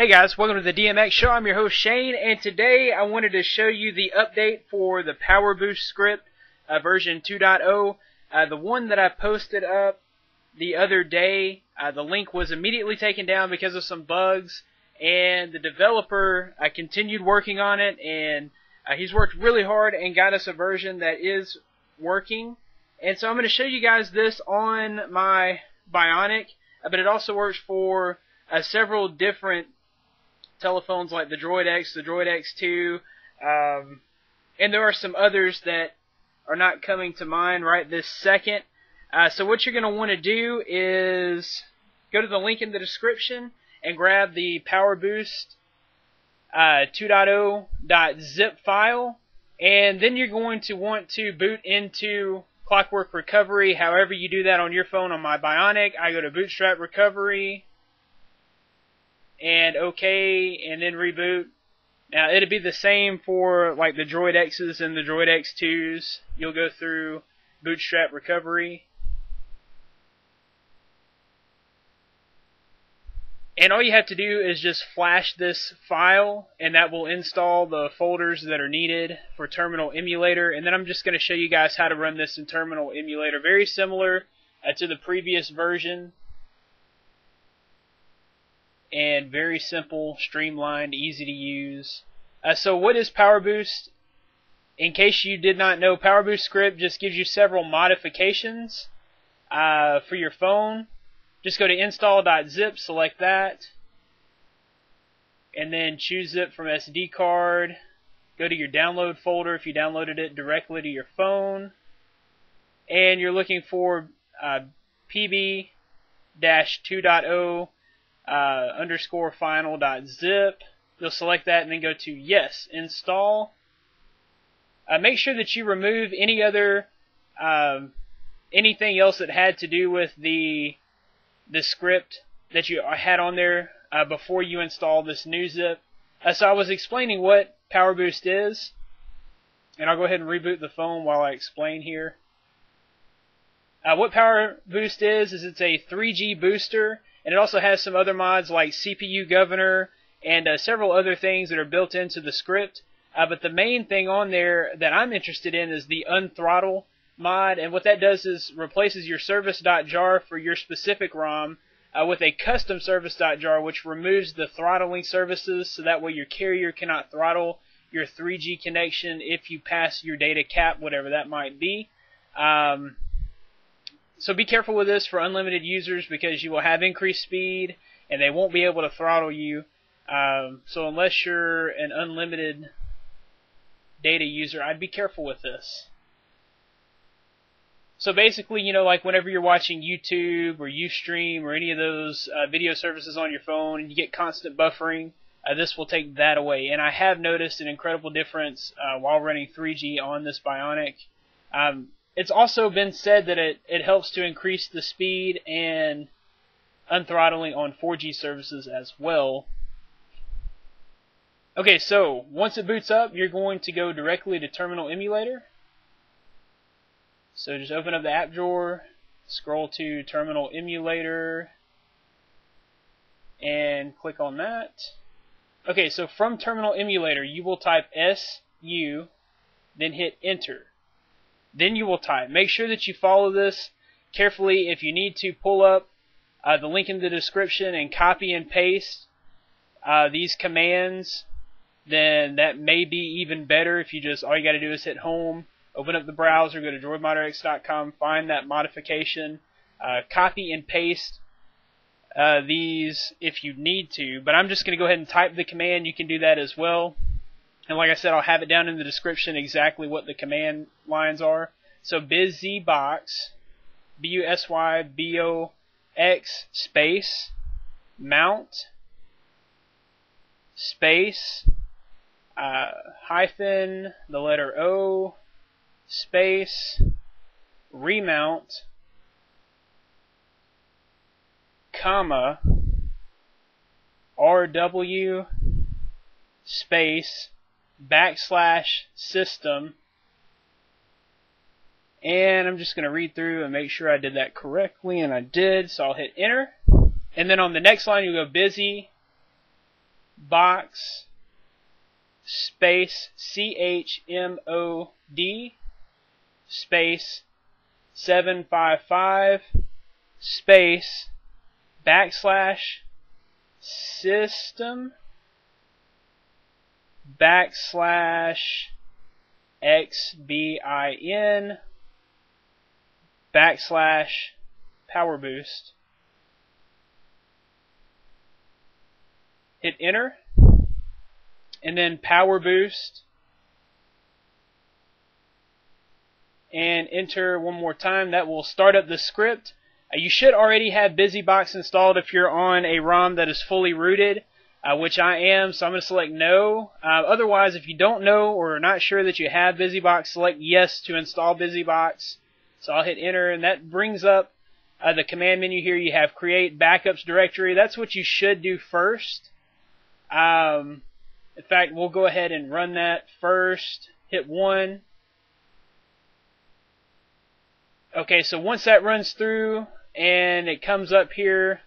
Hey guys, welcome to the DMX Show. I'm your host Shane, and today I wanted to show you the update for the Power Boost script, version 2.0. The one that I posted up the other day, the link was immediately taken down because of some bugs, and the developer continued working on it, and he's worked really hard and got us a version that is working. And so I'm going to show you guys this on my Bionic, but it also works for several different telephones like the Droid X, the Droid X2, and there are some others that are not coming to mind right this second. So what you're going to want to do is go to the link in the description and grab the Power Boost 2.0.zip file, and then you're going to want to boot into Clockwork Recovery. However you do that on your phone, on my Bionic, I go to Bootstrap Recovery, and OK, and then reboot. Now it'll be the same for like the Droid X's and the Droid X2's. You'll go through Bootstrap Recovery, and all you have to do is just flash this file, and that will install the folders that are needed for Terminal Emulator. And then I'm just going to show you guys how to run this in Terminal Emulator, very similar to the previous version. And very simple, streamlined, easy to use. So what is Power Boost? In case you did not know, Power Boost script just gives you several modifications for your phone. Just go to install.zip, select that, and then choose zip from SD card. Go to your download folder if you downloaded it directly to your phone, and you're looking for pb-2.0 underscore final.zip. You'll select that and then go to yes, install. Make sure that you remove any other anything else that had to do with the script that you had on there before you install this new zip. So I was explaining what Power Boost is, and I'll go ahead and reboot the phone while I explain here. What Power Boost is it's a 3G booster. And it also has some other mods like CPU governor and several other things that are built into the script. But the main thing on there that I'm interested in is the unthrottle mod. And what that does is replaces your service.jar for your specific ROM with a custom service.jar, which removes the throttling services, so that way your carrier cannot throttle your 3G connection if you pass your data cap, whatever that might be. So be careful with this for unlimited users, because you will have increased speed and they won't be able to throttle you. So unless you're an unlimited data user, I'd be careful with this. So basically, you know, like whenever you're watching YouTube or Ustream or any of those video services on your phone and you get constant buffering, this will take that away. And I have noticed an incredible difference while running 3G on this Bionic. It's also been said that it helps to increase the speed and unthrottling on 4G services as well. Okay, so once it boots up, you're going to go directly to Terminal Emulator. So just open up the app drawer, scroll to Terminal Emulator, and click on that. Okay, so from Terminal Emulator, you will type SU, then hit Enter. Then you will type. Make sure that you follow this carefully. If you need to, pull up the link in the description and copy and paste these commands, then that may be even better. If you just, all you got to do is hit home, open up the browser, go to droidmoderx.com, find that modification, copy and paste these if you need to. But I'm just going to go ahead and type the command. You can do that as well. And like I said, I'll have it down in the description exactly what the command lines are. So BusyBox, BusyBox space mount space hyphen the letter O space remount comma RW space \, system, and I'm just going to read through and make sure I did that correctly, and I did, so I'll hit enter. And then on the next line you go busy box space CHMOD space 755 space / system / XBIN / Power Boost. Hit enter, and then Power Boost, and enter one more time. That will start up the script. You should already have BusyBox installed if you're on a ROM that is fully rooted, which I am, so I'm going to select no. Otherwise, if you don't know or are not sure that you have BusyBox, select yes to install BusyBox. So I'll hit enter, and that brings up the command menu here. You have create backups directory. That's what you should do first. In fact, we'll go ahead and run that first. Hit 1. Okay, so once that runs through and it comes up here,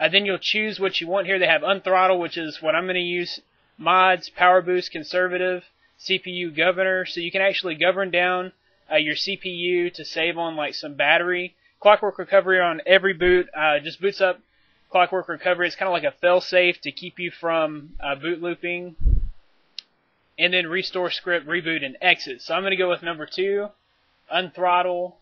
then you'll choose what you want here. They have unthrottle, which is what I'm going to use, mods, power boost, conservative, CPU governor. So you can actually govern down your CPU to save on like some battery. Clockwork Recovery on every boot just boots up Clockwork Recovery. It's kind of like a fail-safe to keep you from boot looping. And then restore script, reboot, and exit. So I'm going to go with number 2, unthrottle.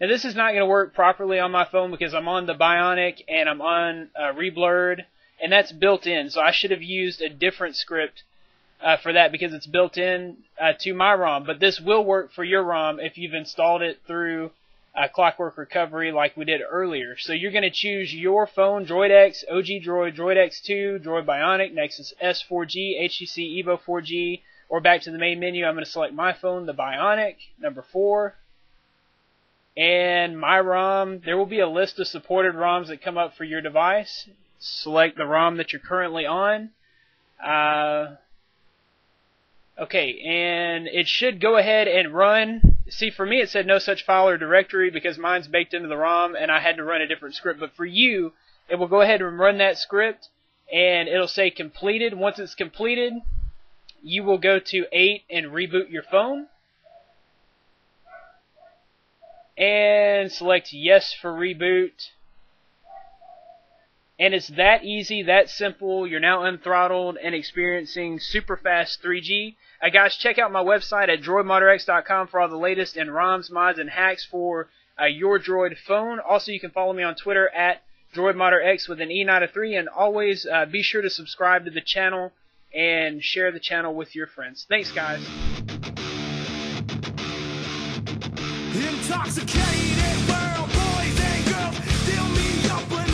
Now this is not going to work properly on my phone because I'm on the Bionic and I'm on Reblurred, and that's built in. So I should have used a different script for that because it's built in to my ROM. But this will work for your ROM if you've installed it through Clockwork Recovery like we did earlier. So you're going to choose your phone, Droid X, OgDroid, Droid X2, Droid Bionic, Nexus S4G, HTC Evo 4G, or back to the main menu. I'm going to select my phone, the Bionic, number 4. And my ROM, there will be a list of supported ROMs that come up for your device. Select the ROM that you're currently on. Okay, and it should go ahead and run. See, for me it said no such file or directory because mine's baked into the ROM and I had to run a different script. But for you, it will go ahead and run that script and it'll say completed. Once it's completed, you will go to 8 and reboot your phone. And select yes for reboot. And it's that easy, that simple. You're now unthrottled and experiencing super fast 3G. Guys, check out my website at droidmoderx.com for all the latest in ROMs, mods, and hacks for your droid phone. Also, you can follow me on Twitter at droidmoderx with an E, not a 3. And always be sure to subscribe to the channel and share the channel with your friends. Thanks, guys. Intoxicated world, boys and girls, fill me up.